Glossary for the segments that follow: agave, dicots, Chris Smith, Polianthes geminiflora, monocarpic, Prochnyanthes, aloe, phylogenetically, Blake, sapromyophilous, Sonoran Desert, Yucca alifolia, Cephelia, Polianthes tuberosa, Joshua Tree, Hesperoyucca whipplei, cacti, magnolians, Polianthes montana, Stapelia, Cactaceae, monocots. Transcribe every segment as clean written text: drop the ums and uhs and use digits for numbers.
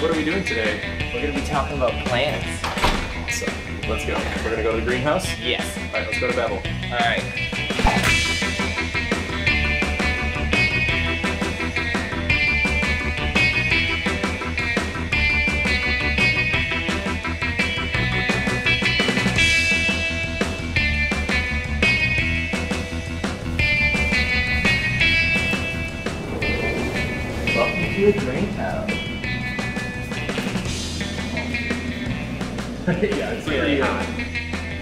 What are we doing today? We're going to be talking about plants. Awesome. Let's go. We're going to go to the greenhouse? Yes. All right, let's go to Babel. All right. Welcome to the greenhouse. Yeah, it's really hot.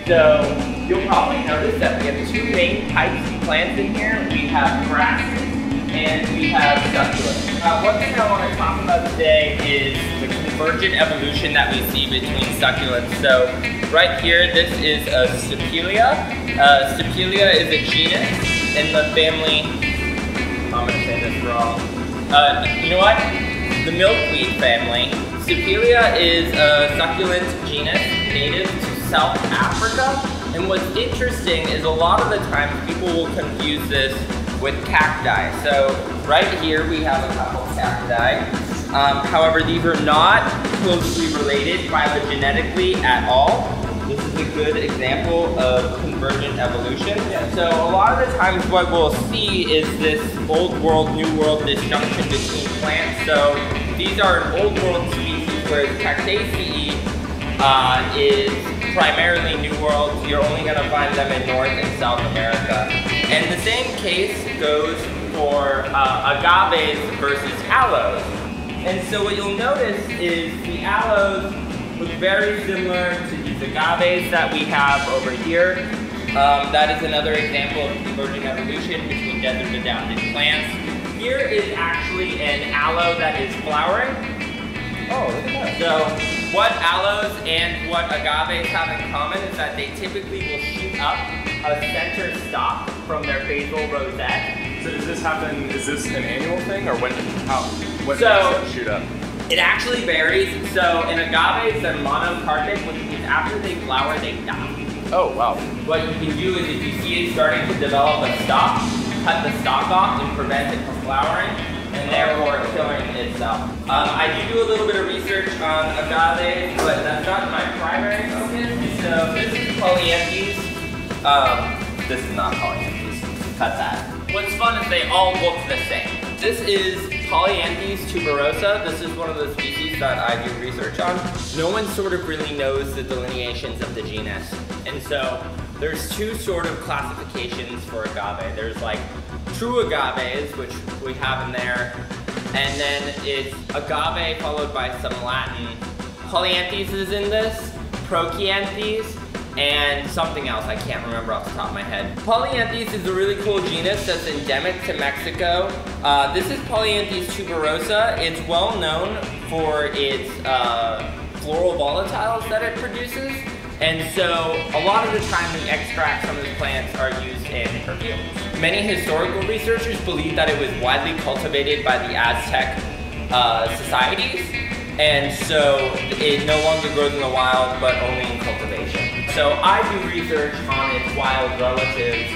So you'll probably notice that we have two main types of plants in here. We have grasses and we have succulents. One thing I want to talk about today is the convergent evolution that we see between succulents. So right here, this is a Stapelia. Stapelia is a genus in the family. I'm going to say this wrong. You know what? The milkweed family. Cephelia is a succulent genus native to South Africa, and what's interesting is a lot of the time people will confuse this with cacti. So right here we have a couple of cacti. However, these are not closely related phylogenetically at all. This is a good example of convergent evolution. So a lot of the times what we'll see is this old world, new world disjunction between plants. So these are an old world species, whereas Cactaceae is primarily new world. You're only gonna find them in North and South America. And the same case goes for agaves versus aloes. And so what you'll notice is the aloes look very similar to these agaves that we have over here. That is another example of convergent evolution between desert adapted plants. Here is actually an aloe that is flowering. Oh, look at that. So what aloes and what agaves have in common is that they typically will shoot up a center stalk from their basal rosette. So does this happen, is this an annual thing, or when does it shoot up? It actually varies. So in agaves, they're monocarpic, which means after they flower, they die. Oh, wow. What you can do is if you see it starting to develop a stalk, cut the stalk off and prevent it from flowering, and therefore killing itself. I do a little bit of research on agaves, but that's not my primary focus. So this is Polianthes. This is not Polianthes. Cut that. What's fun is they all look the same. This is Polianthes tuberosa. This is one of the species that I do research on. No one sort of really knows the delineations of the genus. And so there's two sort of classifications for agave. There's like true agaves, which we have in there. And then it's agave followed by some Latin. Polianthes is in this, Prochnyanthes, and something else I can't remember off the top of my head. Polianthes is a really cool genus that's endemic to Mexico. This is Polianthes tuberosa. It's well known for its floral volatiles that it produces. And so a lot of the time the extracts from these plants are used in perfumes. Many historical researchers believe that it was widely cultivated by the Aztec societies. And so it no longer grows in the wild, but only in cultivation. So I do research on its wild relatives,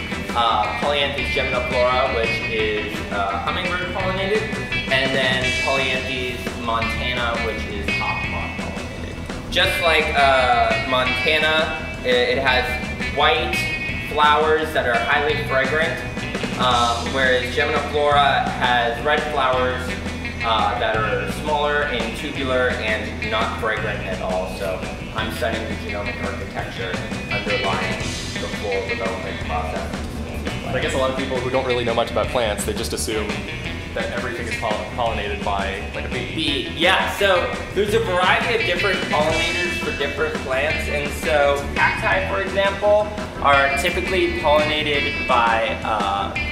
Polianthes geminiflora, which is hummingbird pollinated, and then Polianthes montana, which is hawthorn pollinated. Just like montana, it has white flowers that are highly fragrant, whereas geminiflora has red flowers that are smaller and tubular and not fragrant at all. So I'm studying the genomic architecture underlying the floral development process. I guess a lot of people who don't really know much about plants, they just assume that everything is pollinated by like a bee. Yeah, so there's a variety of different pollinators for different plants. And so cacti, for example, are typically pollinated by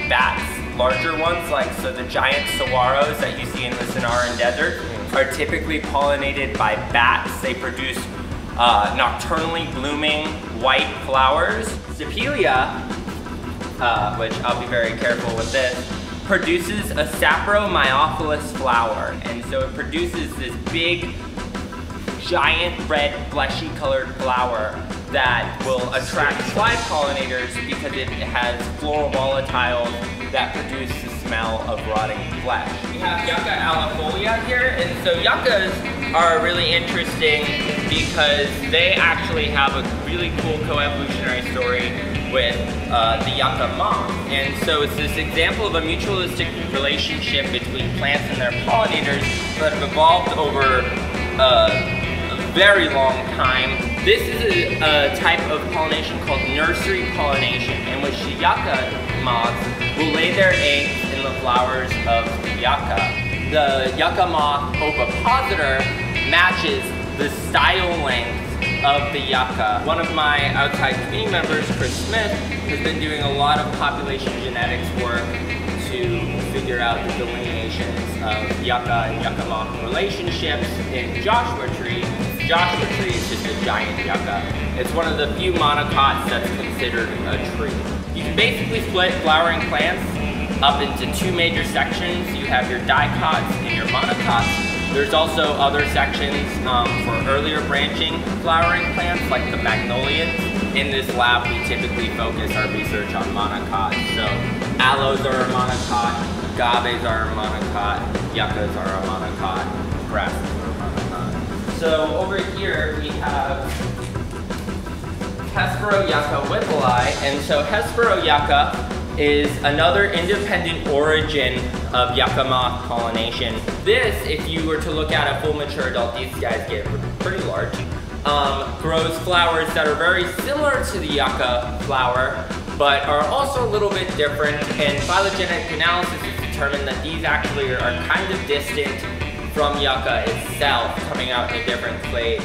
bats. Larger ones, like so the giant saguaros that you see in the Sonoran Desert are typically pollinated by bats. They produce nocturnally blooming white flowers. Cephelia, which I'll be very careful with this, produces a sapromyophilous flower. And so it produces this big, giant red, fleshy colored flower that will attract fly pollinators because it has floral volatiles that produce the smell of rotting flesh. We have Yucca alifolia here, and so yuccas are really interesting because they actually have a really cool coevolutionary story with the yucca moth. And so it's this example of a mutualistic relationship between plants and their pollinators that have evolved over a very long time. This is a type of pollination called nursery pollination, in which the yucca moths will lay their eggs in the flowers of the yucca. The yucca moth ovipositor matches the style length of the yucca. One of my outside committee members, Chris Smith, has been doing a lot of population genetics work to figure out the delineations of yucca and yucca moth relationships in Joshua Tree. Joshua Tree is just a giant yucca. It's one of the few monocots that's considered a tree. You can basically split flowering plants up into two major sections. You have your dicots and your monocots. There's also other sections for earlier branching flowering plants like the magnolians. In this lab, we typically focus our research on monocots. So aloes are a monocot, agaves are a monocot, yuccas are a monocot, grasses are a monocot. So over here we have Hesperoyucca whipplei, and so Hesperoyucca is another independent origin of yucca moth pollination. This, if you were to look at a full mature adult, these guys get pretty large, grows flowers that are very similar to the yucca flower, but are also a little bit different, and phylogenetic analysis has determined that these actually are kind of distant from yucca itself, coming out in a different clade.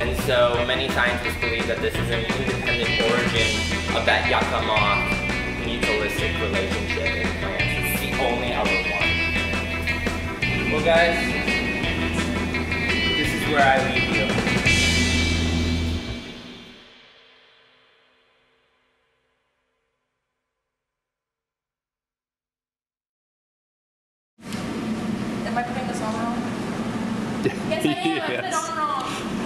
And so many scientists believe that this is an independent origin of that yucca moth mutualistic relationship in plants. It's the only other one. Well guys, this is where I leave you. Am I putting this on wrong? Yes I am, I put it on wrong.